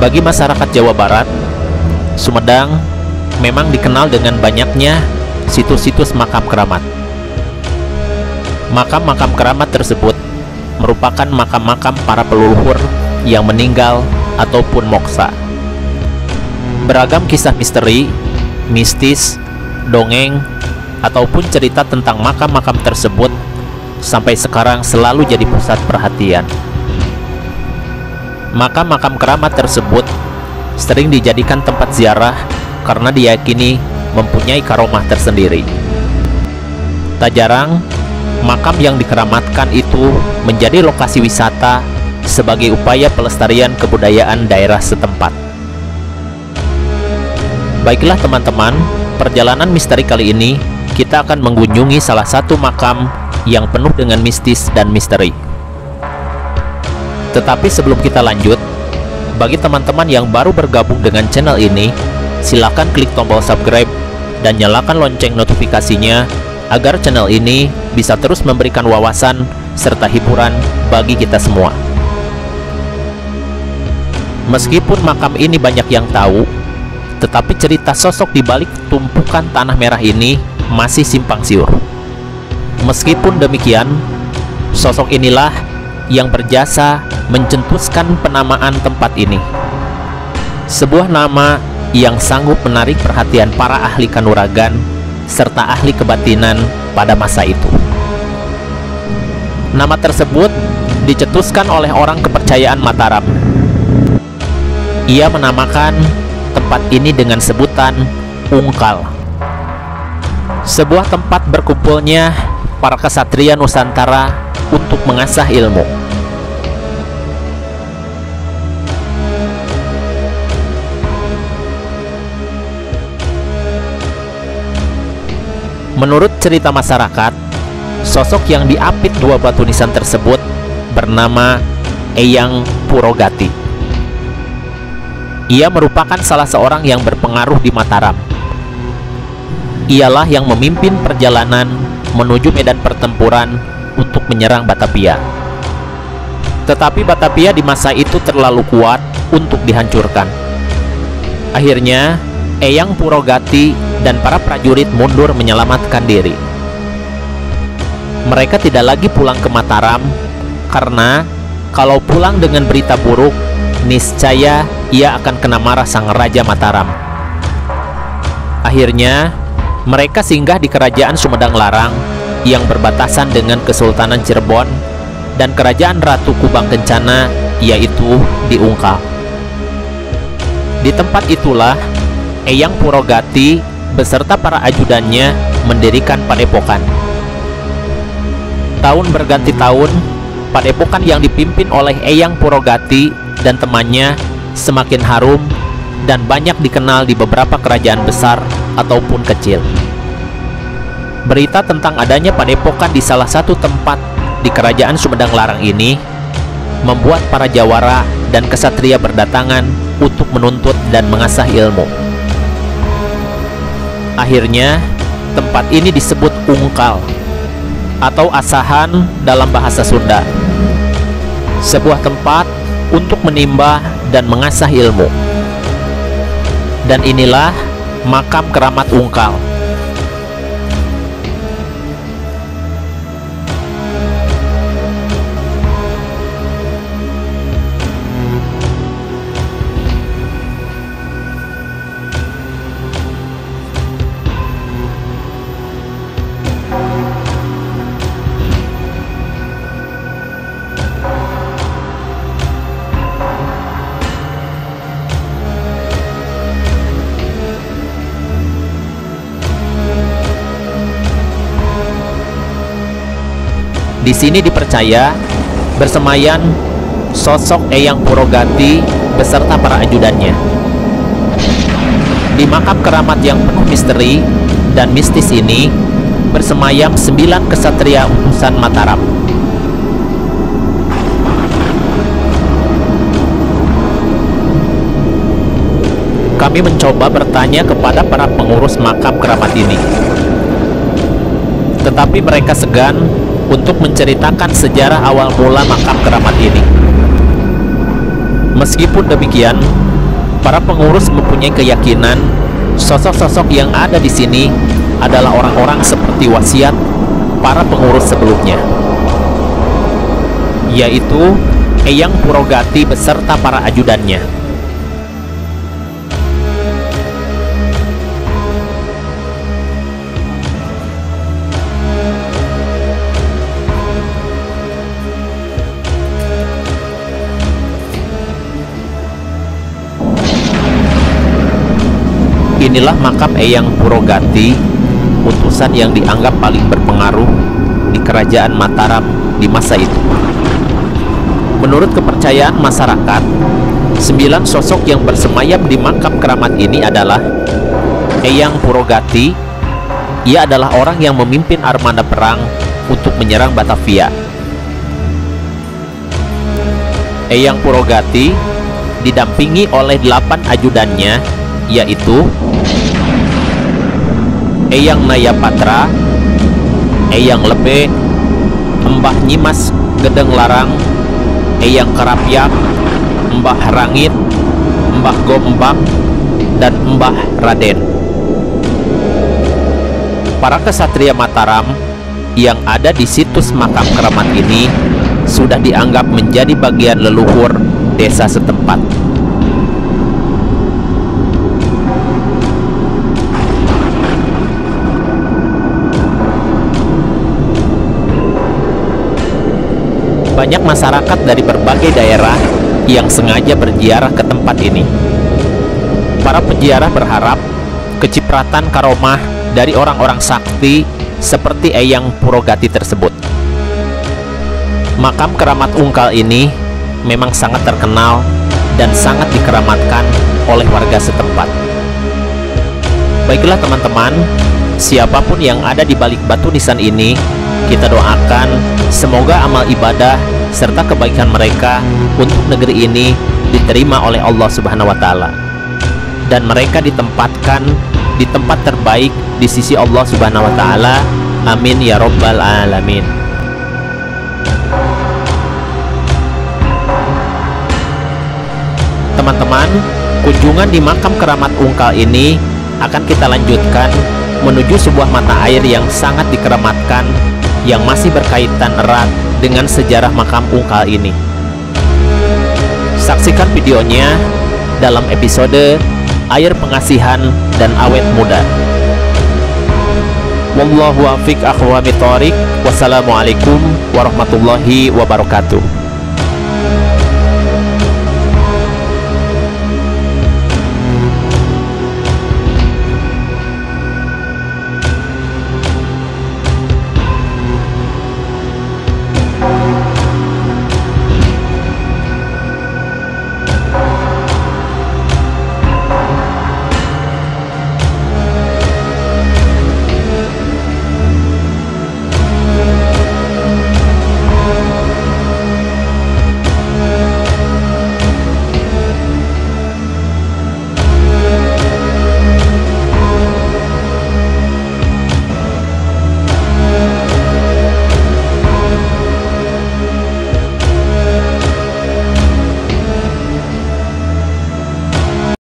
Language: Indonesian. Bagi masyarakat Jawa Barat, Sumedang memang dikenal dengan banyaknya situs-situs makam keramat. Makam-makam keramat tersebut merupakan makam-makam para leluhur yang meninggal ataupun moksa. Beragam kisah misteri, mistis, dongeng, ataupun cerita tentang makam-makam tersebut sampai sekarang selalu jadi pusat perhatian. Makam-makam keramat tersebut sering dijadikan tempat ziarah karena diyakini mempunyai karomah tersendiri. Tak jarang, makam yang dikeramatkan itu menjadi lokasi wisata sebagai upaya pelestarian kebudayaan daerah setempat. Baiklah teman-teman, perjalanan misteri kali ini kita akan mengunjungi salah satu makam yang penuh dengan mistis dan misteri. Tetapi sebelum kita lanjut, bagi teman-teman yang baru bergabung dengan channel ini, silahkan klik tombol subscribe dan nyalakan lonceng notifikasinya agar channel ini bisa terus memberikan wawasan serta hiburan bagi kita semua. Meskipun makam ini banyak yang tahu, tetapi cerita sosok di balik tumpukan tanah merah ini masih simpang siur. Meskipun demikian, sosok inilah yang berjasa mencetuskan penamaan tempat ini. Sebuah nama yang sanggup menarik perhatian para ahli kanuragan serta ahli kebatinan pada masa itu. Nama tersebut dicetuskan oleh orang kepercayaan Mataram. Ia menamakan tempat ini dengan sebutan Ungkal, sebuah tempat berkumpulnya para kesatria Nusantara untuk mengasah ilmu. Menurut cerita masyarakat, sosok yang diapit dua batu nisan tersebut bernama Eyang Purogati. Ia merupakan salah seorang yang berpengaruh di Mataram. Ialah yang memimpin perjalanan menuju medan pertempuran untuk menyerang Batavia. Tetapi Batavia di masa itu terlalu kuat untuk dihancurkan. Akhirnya, Eyang Purogati dan para prajurit mundur menyelamatkan diri. Mereka tidak lagi pulang ke Mataram karena kalau pulang dengan berita buruk, niscaya ia akan kena marah sang Raja Mataram. Akhirnya, mereka singgah di Kerajaan Sumedang Larang yang berbatasan dengan Kesultanan Cirebon dan Kerajaan Ratu Kubang Kencana, yaitu di Ungkal. Di tempat itulah Eyang Purogati beserta para ajudannya mendirikan padepokan. Tahun berganti tahun, padepokan yang dipimpin oleh Eyang Purogati dan temannya semakin harum dan banyak dikenal di beberapa kerajaan besar ataupun kecil. Berita tentang adanya padepokan di salah satu tempat di Kerajaan Sumedang Larang ini membuat para jawara dan kesatria berdatangan untuk menuntut dan mengasah ilmu. Akhirnya, tempat ini disebut Ungkal atau asahan dalam bahasa Sunda. Sebuah tempat untuk menimba dan mengasah ilmu. Dan inilah makam keramat Ungkal. Di sini dipercaya bersemayan sosok Eyang Purogati beserta para ajudannya. Di makam keramat yang penuh misteri dan mistis ini bersemayam 9 kesatria utusan Mataram. Kami mencoba bertanya kepada para pengurus makam keramat ini, tetapi mereka segan untuk menceritakan sejarah awal mula makam keramat ini. Meskipun demikian, Para pengurus mempunyai keyakinan sosok-sosok yang ada di sini adalah orang-orang seperti wasiat para pengurus sebelumnya, yaitu Eyang Purogati beserta para ajudannya. Inilah makam Eyang Purogati, utusan yang dianggap paling berpengaruh di kerajaan Mataram di masa itu. Menurut kepercayaan masyarakat, 9 sosok yang bersemayam di makam keramat ini adalah Eyang Purogati. Ia adalah orang yang memimpin armada perang untuk menyerang Batavia. Eyang Purogati didampingi oleh 8 ajudannya, yaitu Eyang Naya Patra, Eyang Lepe, Mbah Nyimas Gedeng Larang, Eyang Kerapyang, Mbah Rangit, Mbah Gombang, dan Mbah Raden. Para kesatria Mataram yang ada di situs makam keramat ini sudah dianggap menjadi bagian leluhur desa setempat. Banyak masyarakat dari berbagai daerah yang sengaja berziarah ke tempat ini. Para peziarah berharap kecipratan karomah dari orang-orang sakti seperti Eyang Purogati tersebut. Makam keramat Ungkal ini memang sangat terkenal dan sangat dikeramatkan oleh warga setempat. Baiklah teman-teman, siapapun yang ada di balik batu nisan ini, kita doakan semoga amal ibadah serta kebaikan mereka untuk negeri ini diterima oleh Allah Subhanahu wa Ta'ala, dan mereka ditempatkan di tempat terbaik di sisi Allah Subhanahu wa Ta'ala. Amin ya Rabbal 'Alamin. Teman-teman, kunjungan di makam keramat Ungkal ini akan kita lanjutkan menuju sebuah mata air yang sangat dikeramatkan, yang masih berkaitan erat dengan sejarah makam Ungkal ini. Saksikan videonya dalam episode Air Pengasihan dan Awet Muda. Wallahu waffiq akhwamit thoriq. Wassalamualaikum warahmatullahi wabarakatuh.